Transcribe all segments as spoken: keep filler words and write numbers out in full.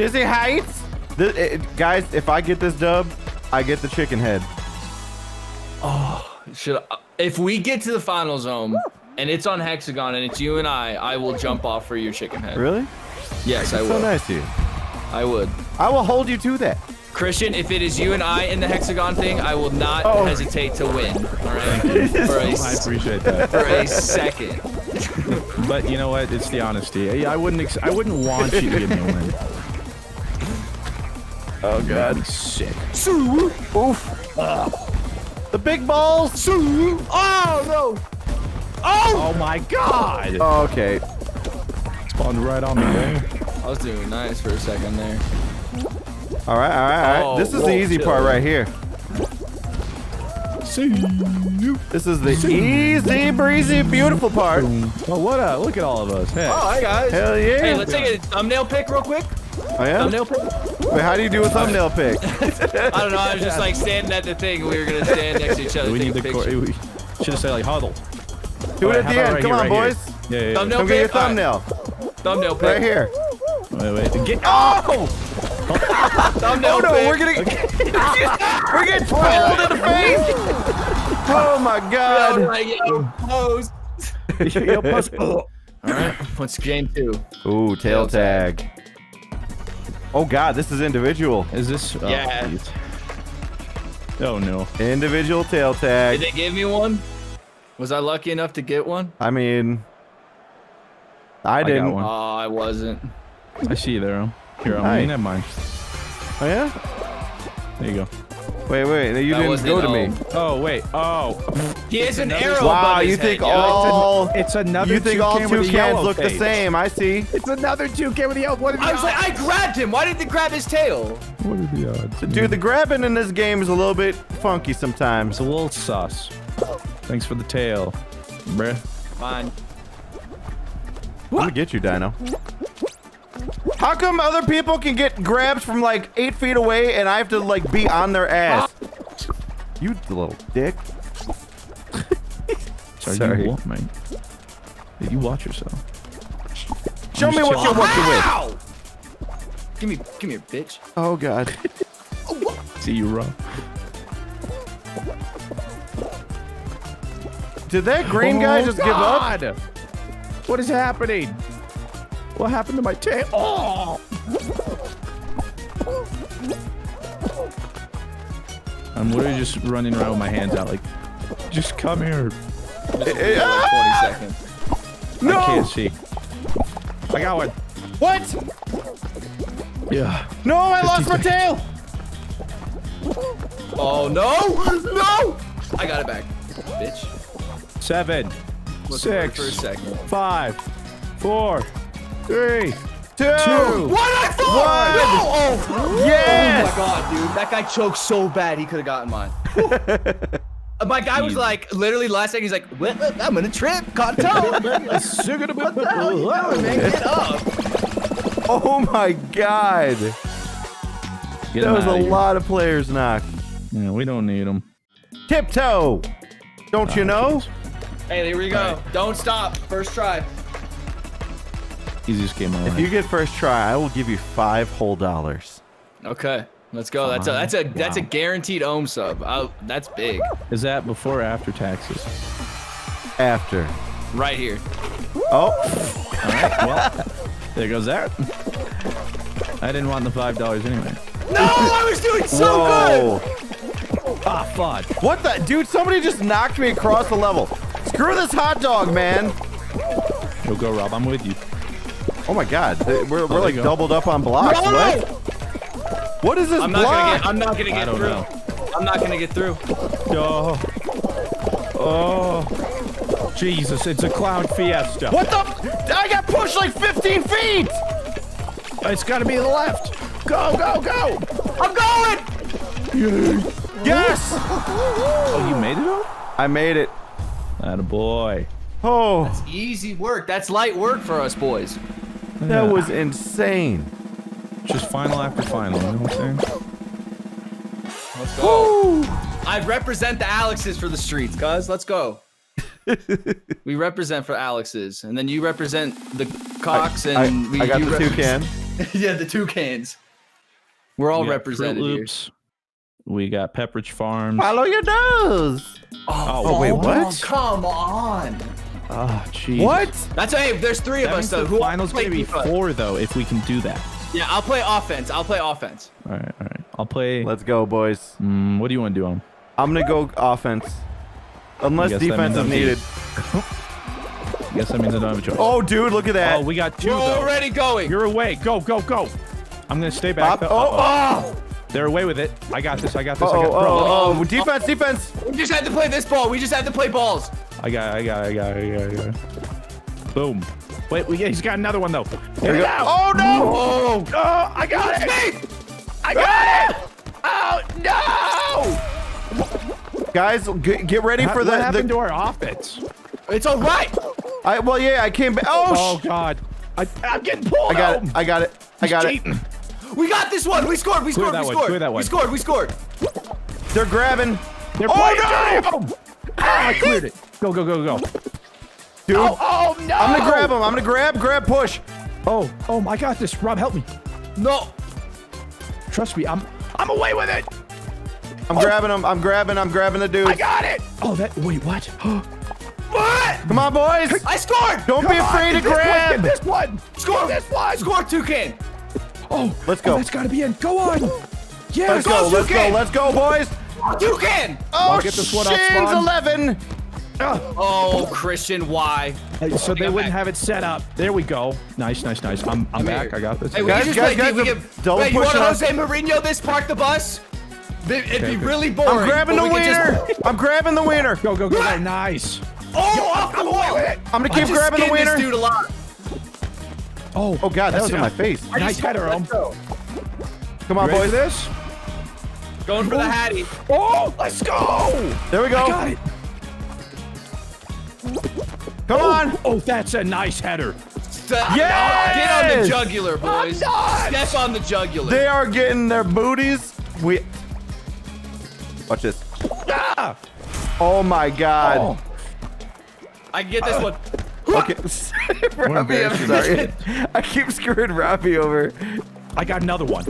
Dizzy Heights. This, it, guys, if I get this dub, I get the chicken head. Oh, should I, if we get to the final zone and it's on Hexagon and it's you and I, I will jump off for your chicken head. Really? Yes, That's I will. So nice of you. I would. I will hold you to that. Christian, if it is you and I in the Hexagon thing, I will not oh. hesitate to win. All right? For a, I appreciate that. For a second. But you know what? It's the honesty. I wouldn't. Ex I wouldn't want you to give me a win. Oh god. Sick. Sue. Oof. Uh, the big ball. Sue. Oh no. Oh. Oh my god. Oh, okay. Spawned right on me. I was doing nice for a second there. All right, all right, all right. Oh, this is whoa, the easy chill. part right here. This is the easy, breezy, beautiful part. Oh, what up? Look at all of us. Hey. Oh, hi, guys. Hell yeah. Hey, let's take a thumbnail pick real quick. Oh, yeah? Thumbnail pick? Wait, how do you do a thumbnail pick? I don't know. I was just, like, standing at the thing. We were going to stand next to each other. We need the picture. We should have said, like, huddle. Do all it right, at the end. Right Come here, on, right boys. Yeah, yeah, yeah. Thumbnail Come pick? Get your thumbnail. Right. Thumbnail pick. Right here. Wait, wait. Get oh! Thumbnail oh no, pick. we're getting okay. we're getting pulled in the face. Oh my god! All right, what's game two? Ooh, tail, tail tag. tag. Oh god, this is individual. Is this? Oh, yeah. Geez. Oh no. Individual tail tag. Did they give me one? Was I lucky enough to get one? I mean, I, I didn't. One. Oh, I wasn't. I see you there. Here, I'm looking at mine. Oh, yeah? There you go. Wait, wait, you that didn't go to me. Oh, wait. Oh. He has an arrow. Wow, you think head, all. Yo. It's another You think all two cans look face. the same. I see. It's another two can with the yellow. What are the I odds? was like, I grabbed him. Why didn't they grab his tail? What are the odds? Dude, man? the grabbing in this game is a little bit funky sometimes. It's a little sus. Thanks for the tail, bruh. Fine. I'm gonna get you, Dino. How come other people can get grabs from like eight feet away and I have to like be on their ass? You little dick. Sorry, Sorry. You walk, man. You watch yourself. Show I'm me what you're working with. Give me, give me a bitch. Oh god. See you, wrong. Did that green oh, guy just god. give up? What is happening? What happened to my tail? Oh! I'm literally just running around with my hands out, like, just come here. It, it, ah! twenty seconds. No! I can't see. I got one. What? Yeah. No, I lost my tail. Oh no! No! I got it back, bitch. Seven. Let's six. For a second. Five. Four. Three, two, two. What I thought! One. No! Oh, yes! Oh my god, dude. That guy choked so bad he could have gotten mine. My guy was like, literally last second, he's like, what? I'm gonna trip. Caught toe. What the hell you doing, man? Get up. Oh my god. Get that was a here. lot of players knocked. Yeah, we don't need them. Tiptoe. Don't oh, you know? Geez. Hey, there we go. Right. Don't stop. First try. Easiest game of life. If you get first try, I will give you five whole dollars. Okay, let's go. That's a that's a wow. that's a guaranteed ohm sub. I'll, that's big. Is that before or after taxes? After. Right here. Oh. All right. Well, there goes that. I didn't want the five dollars anyway. No, I was doing so Whoa. good. Ah, fun. What the dude? Somebody just knocked me across the level. Screw this hot dog, man. You'll go, Rob. I'm with you. Oh my god, we're, we're oh, like doubled up on blocks, no! What? What is this I'm block? Not gonna get, I'm not gonna get through. Know. I'm not gonna get through. Oh. Oh. Jesus, it's a clown fiesta. What the? I got pushed like fifteen feet! It's gotta be the left. Go, go, go! I'm going! Yes! Oh, you made it up? I made it. Attaboy. Oh. That's easy work. That's light work for us boys. That yeah. was insane. Just final after final, you know what I'm saying? Let's go. Woo! I represent the Alexes for the streets, guys. Let's go. We represent for Alexes, and then you represent the Cox, I, and I, we, I got you the toucan. Yeah, the toucans. We're all we represented Loops. Here. We got Pepperidge Farm. Follow your nose. Oh, oh, oh wait, what? Oh, come on. Oh, jeez. What? That's hey. There's three that of us though. Who finals gonna be four though if we can do that. Yeah, I'll play offense. I'll play offense. All right, all right. I'll play. Let's go, boys. Mm, what do you want to do on him? I'm gonna go offense, unless defense is needed. I guess that means I don't have a choice. Oh, dude, look at that. Oh, we got two. We're though. already going. You're away. Go, go, go. I'm gonna stay back. Up, oh, uh-oh. oh. They're away with it. I got this. I got this. Uh-oh, I got oh, oh, oh, defense, defense. We just had to play this ball. We just had to play balls. I got, I got, I got, I got, I got. Boom. Wait, yeah, he's got another one though. Here we go. Oh no! Oh, oh I got it's it! Me. I got ah! it! Oh no! Guys, get, get ready How, for the. What happened the... to our offense? It's all right. I well, yeah, I came back. Oh, oh god! I, I'm getting pulled. I got home. it. I got it. I got he's it. Cheating. We got this one. We scored. We scored. We one. scored. We scored. We scored. They're grabbing. They're oh no! Oh. Oh, I cleared it. Go go go go. Dude. Oh, oh no! I'm gonna grab him. I'm gonna grab, grab, push. Oh, oh! I got this. Rob, help me. No. Trust me. I'm, I'm away with it. I'm oh. grabbing him. I'm grabbing. I'm grabbing the dude. I got it. Oh, that. Wait, what? What? Come on, boys. I scored. Don't Come be afraid on. to grab. Get this one. Get this one. Score this one. Score Toucan. Oh, let's go. Oh, that's gotta be in. Go on. Yeah. Let's go. go let's go. Let's go, boys. Toucan. Oh, get this one out, Spawn. eleven. Oh, Christian, why? Hey, so they wouldn't back. have it set up. There we go. Nice, nice, nice. I'm, I'm back. Here. I got this. Hey, guys, guys, guys. guys we get, don't wait, push you want Jose Mourinho this? Park the bus? It'd okay, be good. really boring. I'm grabbing the winner. Just... I'm grabbing the winner. Go, go, go. go. Nice. Oh, Yo, I'm away with it. I'm going to keep grabbing the winner. This dude a lot. Oh, oh, God. That was it. in my face. I nice header, Rome. Come on, boys. This? Going for the Hattie. Oh, let's go. There we go. I got it. Come oh, on! Oh, that's a nice header. Stop. Yes! Get on the jugular, boys. Step on the jugular. They are getting their booties. We watch this. Ah! Oh my God! Oh. I can get this uh, one. Okay. Robbie, I'm sorry. I keep screwing Robbie over. I got another one.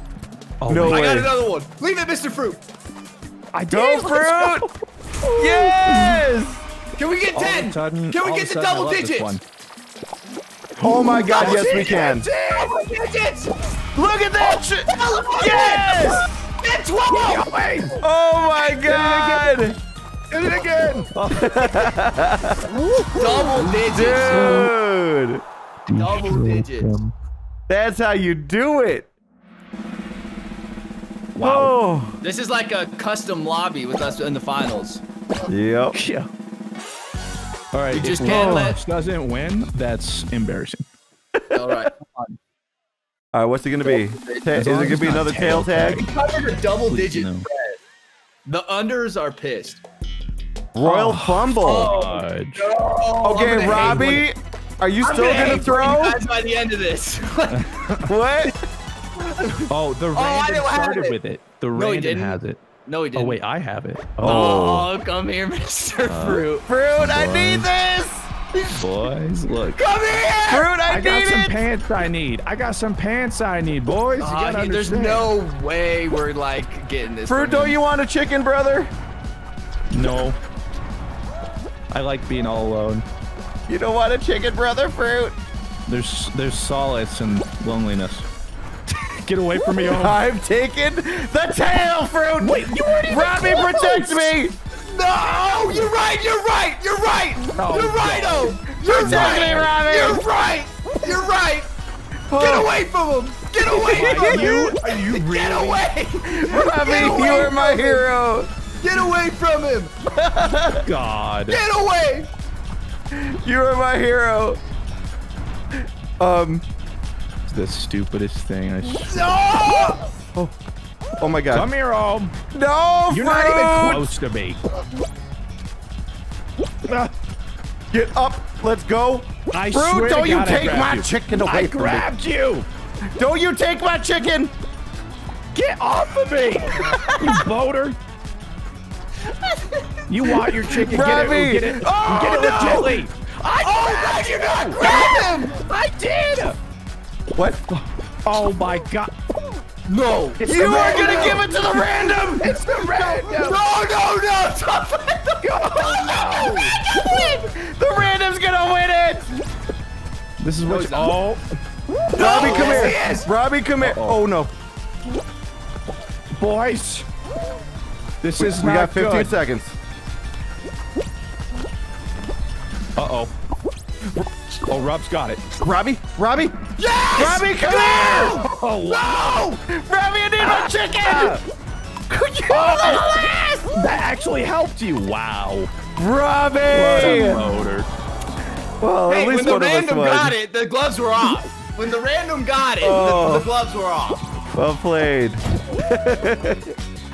Oh, no way. I got another one. Leave it, Mister Fruit. I did. Go Fruit. Go. Yes. Can we get ten? Sudden, can we get the double digits? Oh my God, double yes digits. we can. Double digits! Look at that shit! Oh, yes! Get twelve! Oh my God! Did it again! Double digits! Dude! Double digits. That's how you do it! Wow. Oh. This is like a custom lobby with us in the finals. Yep. Yeah. All right, you just can't let doesn't win. That's embarrassing. All right, all right. What's it gonna be? Is it gonna be another tail tag? We covered a double digit. No. The unders are pissed. Royal oh, fumble. Oh, no. Okay, Robbie, are you I'm still gonna, gonna throw? You guys by the end of this. What? Oh, the Random oh, started it. with it. The Random no, has it. No, he didn't. Oh, wait, I have it. Oh, oh come here, Mister Uh, Fruit. Fruit, boys, I need this! Boys, look. Come here! Fruit, I, I need it! I got some pants I need. I got some pants I need, boys. Uh, you gotta understand. There's no way we're, like, getting this. Fruit, don't you want a chicken, brother? No. I like being all alone. You don't want a chicken, brother, Fruit? There's, there's solace and loneliness. Get away from me, Ohmwrecker. I'm taking the tail, Fruit! Wait, you already Robbie protects me! No! You're right! You're right! You're right! Oh, you're right, oh! You're protect right! Me, Robbie. You're right! You're right! Oh. Get away from him! Get away from him! You, are you really? Get away! Robbie, Get away you are my hero! Get away from him! God. Get away! You are my hero. Um... The stupidest thing I should. No! Oh. Oh my God. Come here, Om. No, You're Fruit. not even close to me. Get up. Let's go. I Fruit, swear don't to God you take my you. chicken away I from grabbed me. you. Don't you take my chicken. Get off of me. You boater. You want your chicken. Robbie. Get it. Get it. Oh, get it no. Gently. I oh, did. No, you not grab him. I did. What? Oh my god. No. It's you are going to give it to the random. It's the random. No, no, no. Stop it. Don't let the random win. The random's going to win it. This is what all. Oh. Robbie, come here. Yes, Robbie, come here. Uh-oh. Oh, no. Boys. This we, is we not good. We got fifteen good. seconds. Uh-oh. Oh, Rob's got it. Robbie? Robbie? Yes! Robbie, come here! Oh, wow. No! Robbie, I need my chicken! Could you oh, little ass? That actually helped you. Wow. Robbie! What a motor. Well, hey, at least when the random got it, the gloves were off. When the random got it, oh. the, the gloves were off. Well played.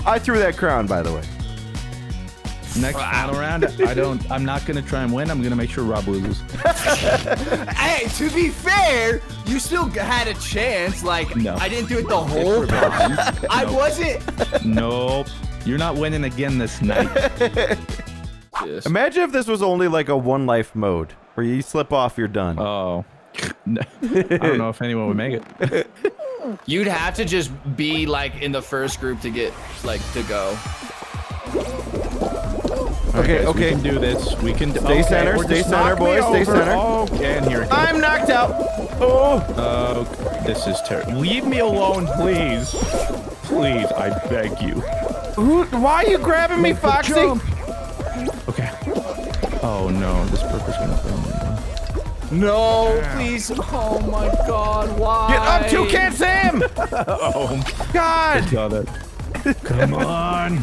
I threw that crown, by the way. Next final round, I don't. I'm not gonna try and win. I'm gonna make sure Rob loses. Hey, to be fair, you still had a chance. Like no. I didn't do it the whole time. Nope. I wasn't. Nope. You're not winning again this night. Yes. Imagine if this was only like a one life mode where you slip off, you're done. Oh. I don't know if anyone would make it. You'd have to just be like in the first group to get like to go. Okay, guys, okay. We can do this. We can stay okay, center, stay center, boys. Stay center. Okay, and here it goes. I'm knocked out. Oh. Uh, this is terrible. Leave me alone, please. Please, I beg you. Who? Why are you grabbing Make me, Foxy? Okay. Oh no, this burper's gonna fail me. No, ah. please. Oh my God, why? Get up, Toucan Sam! Oh God. I saw that. Come on.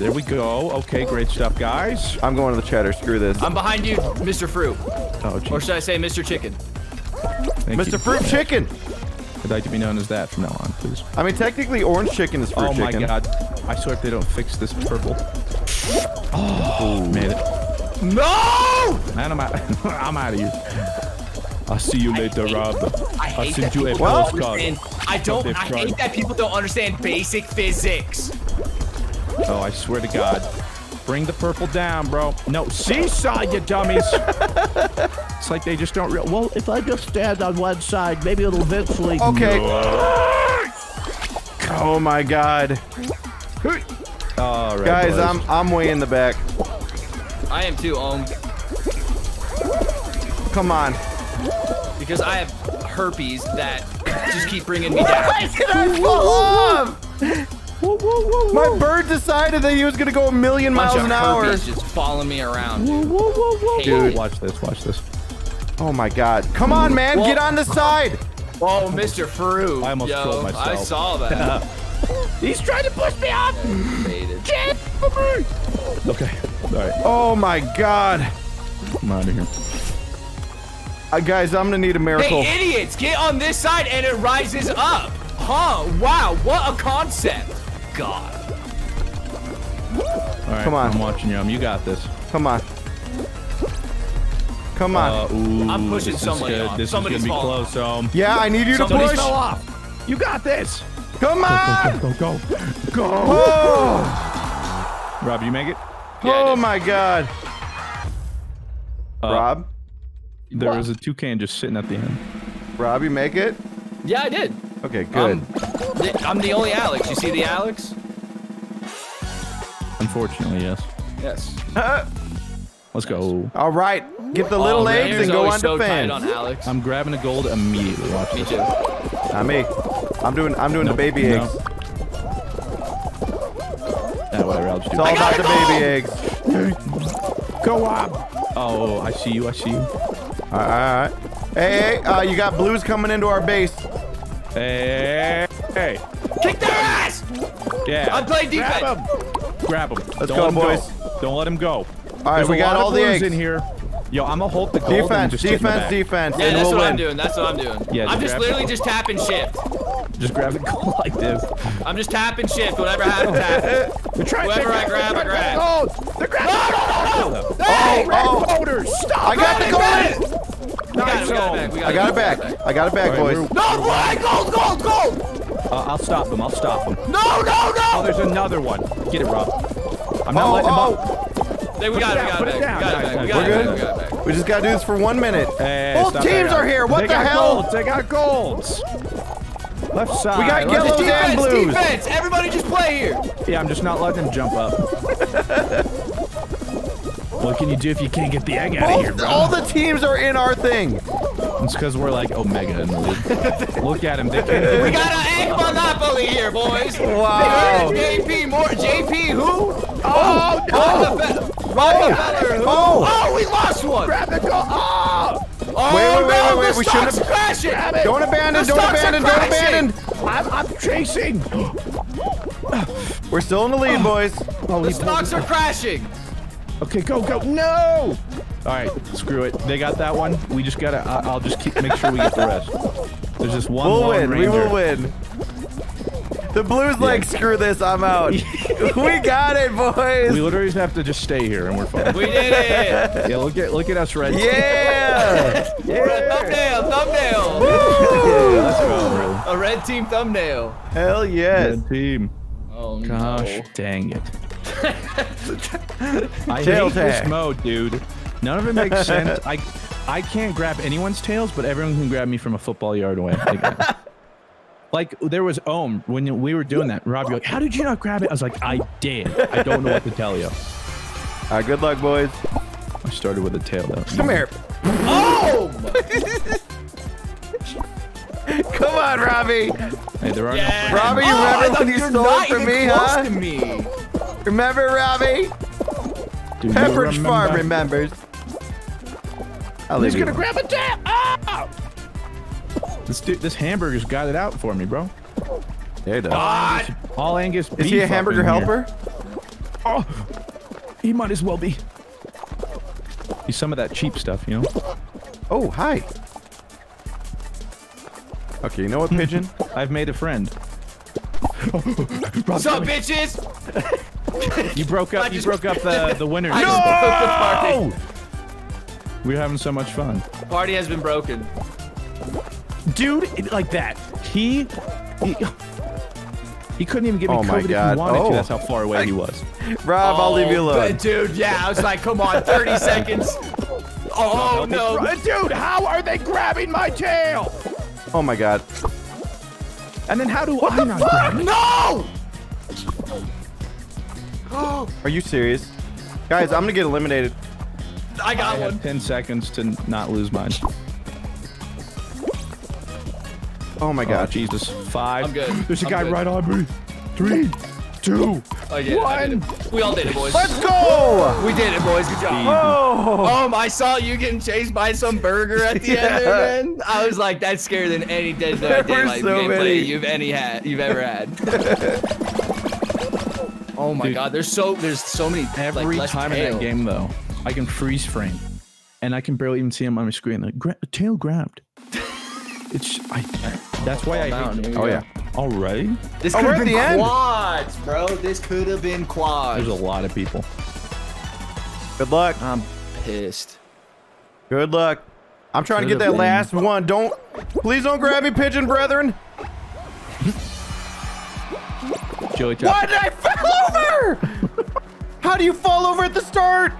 There we go. Okay, great stuff, guys. I'm going to the cheddar. Screw this. I'm behind you, Mister Fruit. Oh, geez. Or should I say Mister Chicken? Thank Mister You. Fruit yeah. Chicken! I'd like to be known as that from now on, please. I mean, technically, orange chicken is fruit oh, chicken. Oh, my God. I swear if they don't fix this purple. Oh, made it. No! Man, I'm out. I'm out of here. I'll see you later, Rob. I hate I'll send that you a postcard. I don't. I hate that people don't understand basic physics. Oh, I swear to God. Bring the purple down, bro. No, seesaw, you dummies. It's like they just don't real. Well, if I just stand on one side, maybe it'll eventually. Okay. No. Oh, my God. All right, guys, boys. I'm I'm way in the back. I am too, Ohm. Come on. Because I have herpes that just keep bringing me down. Why did I fall off? Whoa, whoa, whoa, whoa. My bird decided that he was gonna go a million miles an hour. Just following me around. Dude. Whoa, whoa, whoa, hey, dude, watch this, watch this. Oh my God! Come on, man, whoa. Get on the side. Oh, Mister Fruit. I almost Yo, killed myself. I saw that. He's trying to push me up. Okay. All right. Oh my God. I'm out of here. Uh, guys, I'm gonna need a miracle. Hey, idiots! Get on this side, and it rises up. Huh? Wow! What a concept. God. All right, come on. I'm watching you. You got this. Come on. Come on. Uh, ooh, I'm pushing somebody off. This Somebody's is gonna be close, um. Yeah, I need you Somebody's to push. Fell off. You got this. Come on. Go, go, go, go. Go. go. Oh. Rob, you make it? Yeah, oh, my God. Uh, Rob? There what? was a toucan just sitting at the end. Rob, you make it? Yeah, I did. Okay, good. Um, I'm the only Alex. You see the Alex? Unfortunately, yes. Yes. Uh, Let's nice. go. All right. Get the little oh, eggs and go on so to fans. On Alex. I'm grabbing the gold immediately. Watch me this. too. Not me. I'm doing. I'm doing nope. the baby no. eggs. That way, I'll just do. It's all about the gold. baby eggs. Go up. Oh, I see you. I see you. All right. All right. Hey, hey uh, you got blues coming into our base. Hey. Hey! Kick their ass! Yeah. I'm playing defense. Grab him. Grab him. Let's Don't go, boys. Go. Don't let him go. All right, There's we got all the eggs in here. Yo, I'm gonna hold the gold. Defense, just defense, defense. Yeah, and that's we'll what win. I'm doing. That's what I'm doing. Yeah, just I'm just literally just tap and shift. Just grab the gold like this. I'm just tap and shift. Whatever happens, happens. Whatever I grab, I grab. Oh, they're grabbing. No, no, no, no. Hey, oh, red voters, oh. stop. I got the gold. Nice. I got it back. I got it back, boys. No, boy, gold, gold, gold. Uh, I'll stop him. I'll stop him. No, no, no! Oh, there's another one. Get it, Rob. I'm not oh, letting him up. Hey, we got it. We got it. We got it. We're good. We just got to do this for one minute. Hey, Both teams right are here. What they the hell? Golds. They got golds. Left side. We got yellows defense, and blues. Defense. Everybody just play here. Yeah, I'm just not letting them jump up. What can you do if you can't get the egg Both, out of here, bro? All the teams are in our thing. It's because we're like Omega in the league. Look at him. They can't. We got an egg monopoly here, boys. Wow. J P more. J P who? Oh, oh, no. Rockefeller who? Oh. Oh, we lost one. Grab the goal. Oh. Oh, wait, wait, wait, no, wait, wait. We should have crashed it. Don't abandon, don't abandon, don't abandon. I'm, I'm chasing. We're still in the lead, boys. Oh, the stocks are crashing. Okay, go, go. No. All right, screw it. They got that one. We just gotta. Uh, I'll just keep make sure we get the rest. There's just one. We'll win. Ranger. We will win. The blue's yeah. like, screw this. I'm out. We got it, boys. We literally just have to just stay here and we're fine. We did it. Yeah, look at look at us, Red. Yeah. yeah. Red thumbnail, thumbnail. Woo. Yeah, that's cool, bro. A red team thumbnail. Hell yes. Red team. Oh no. Gosh, dang it. I Jail hate tag. This mode, dude. None of it makes sense. I, I can't grab anyone's tails, but everyone can grab me from a football yard away. Like, like there was Ohm when we were doing that. Rob, you're like, how did you not grab it? I was like, I did. I don't know what to tell you. All right, good luck, boys. I started with a tail though. Come here. Oh! Come on, Robbie. Hey, there are yeah. no Robbie, you oh, remember when you stole from me, huh? To me. Remember, Robbie? Pepperidge remember? Farm remembers. I'll He's gonna grab a tap! Oh! This dude, this hamburger's got it out for me, bro. There it is. All Angus beef. Is he a hamburger helper? Here. Oh, he might as well be. He's some of that cheap stuff, you know. Oh, hi. Okay, you know what, pigeon? I've made a friend. What's up, bitches? You broke up. You broke up the the winners. No! We're having so much fun. Party has been broken. Dude, like that. He, he, he couldn't even give me oh COVID if he wanted oh. to. That's how far away I, he was. Rob, oh, I'll leave you alone. Dude, yeah, I was like, come on, thirty seconds. Oh, no. Dude, how are they grabbing my tail? Oh, my God. And then how do what I the not fuck? Grab it? No! Are you serious? Guys, I'm going to get eliminated. I got I one. ten seconds to not lose mine. Oh my God, oh, Jesus! Five. I'm good. There's a I'm guy good. Right on me. Three, two, oh, yeah, one. We all did it, boys. Let's go! We did it, boys. Good job. Oh. Um, I saw you getting chased by some burger at the yeah. end there, man. I was like, that's scarier than any dead daylight like, so gameplay you've any had, you've ever had. Oh my Dude. God, there's so there's so many. Every like, time tail. In that game, though, I can freeze frame, and I can barely even see him on my screen. Like gra tail grabbed. It's I, that's why I hate it. Oh yeah. All right. This could have been quads, bro. This could have been quads. There's a lot of people. Good luck. I'm pissed. Good luck. I'm trying to get that last one. Don't, please don't grab me, pigeon brethren. Joey, why did I fall over? How do you fall over at the start?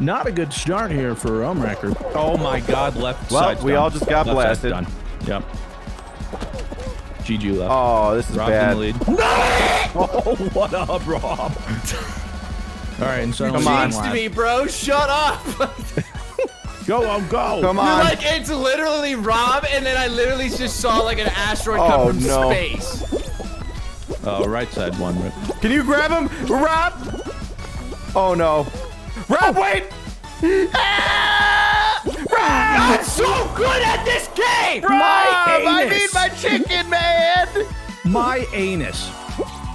Not a good start here for Ohmwrecker. Oh my God, left well, side. Well, we done. All just got left blasted. Done. Yep. G G left. Oh, this is Rob's bad. In the lead. No! Oh, what up, Rob? All right, and so come on, to me, bro. Shut up. Go, oh, go. Come on. You're like it's literally Rob, and then I literally just saw like an asteroid oh, come from no. space. Oh, right side one. Rip. Can you grab him, Rob? Oh no. Rob, oh. wait! Ah! Rob! I'm so good at this game! Rob, my anus. I need my chicken, man! My anus.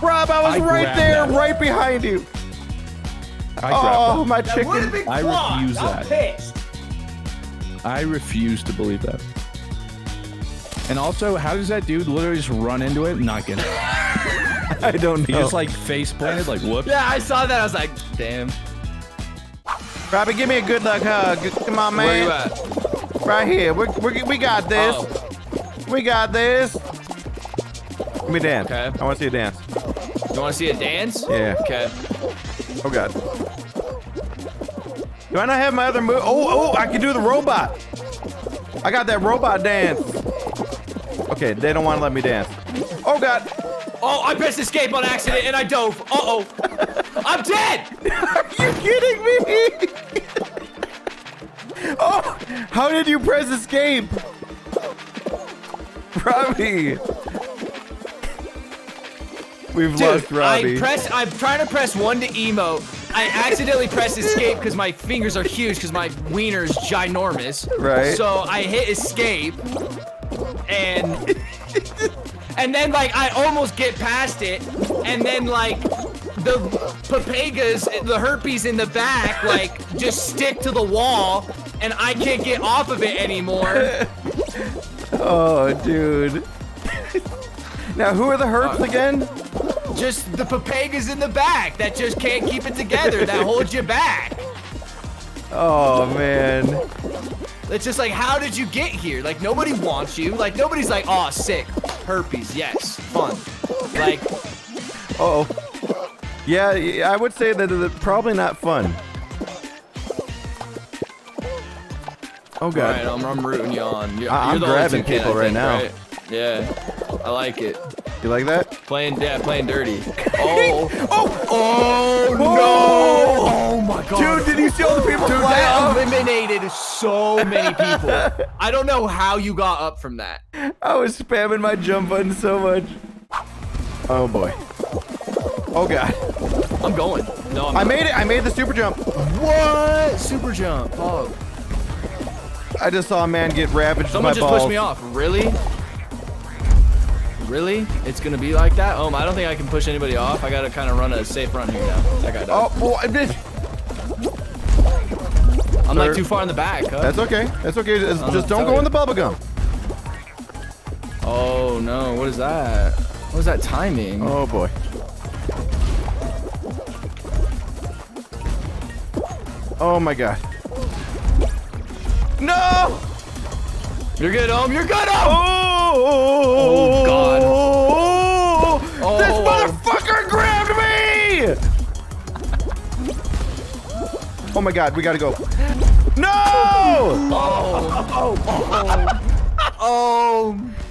Rob, I was I right there, that. Right behind you. I oh, that. My that chicken. Been I refuse I'm that. Pissed. I refuse to believe that. And also, how does that dude literally just run into it and not get it? I don't know. He just like face planted, like whoops. Yeah, I saw that. I was like, damn. Robbie, give me a good luck hug. Come on, man. Where you at? Right here. We're, we're, we got this. Oh. We got this. Give me a dance. Okay. I want to see a dance. You want to see a dance? Yeah. Okay. Oh, God. Do I not have my other move? Oh, oh, I can do the robot. I got that robot dance. Okay, they don't want to let me dance. Oh, God. Oh, I pressed escape on accident and I dove. Uh-oh. I'm dead. Are you kidding me? Oh, how did you press escape? Robbie. We've Dude, lost Robbie. I press, I'm trying to press one to emote. I accidentally pressed escape because my fingers are huge because my wiener's ginormous. Right. So I hit escape and and then like I almost get past it and then like the papegas, the herpes in the back like just stick to the wall and I can't get off of it anymore. Oh, dude. Now, who are the herps uh, again? Just the papegas in the back that just can't keep it together, that holds you back. Oh, man. It's just like, how did you get here? Like, nobody wants you. Like, nobody's like, aw, sick. Herpes, yes. Fun. Like. Uh-oh. Yeah, I would say that it's probably not fun. Oh, God. All right, I'm, I'm rooting you on. You're, I'm you're grabbing people right think, now. Right? Yeah, I like it. You like that? Playing, yeah, playing dirty. Oh, oh, oh no! Oh my God! Dude, did you see all the people? Dude, I eliminated so many people. I don't know how you got up from that. I was spamming my jump button so much. Oh boy. Oh God. I'm going. No, I'm I made it. I made the super jump. What? Super jump. Oh. I just saw a man get ravaged by balls. Someone just pushed me off. Really? Really? It's gonna be like that? Oh, I don't think I can push anybody off. I gotta kind of run a safe run here now. That guy died. Oh, well, I did. I'm Sir. like too far in the back. Huh? That's okay. That's okay. Just, um, just don't go you. in the bubble gum. Oh no! What is that? What is that timing? Oh boy. Oh my God. No! You're good, Ohm. You're good, Ohm. Oh, oh, oh God! Oh, oh, this oh, motherfucker oh. grabbed me! Oh my God, we gotta go! No! Oh! Oh! Oh! Oh! Oh.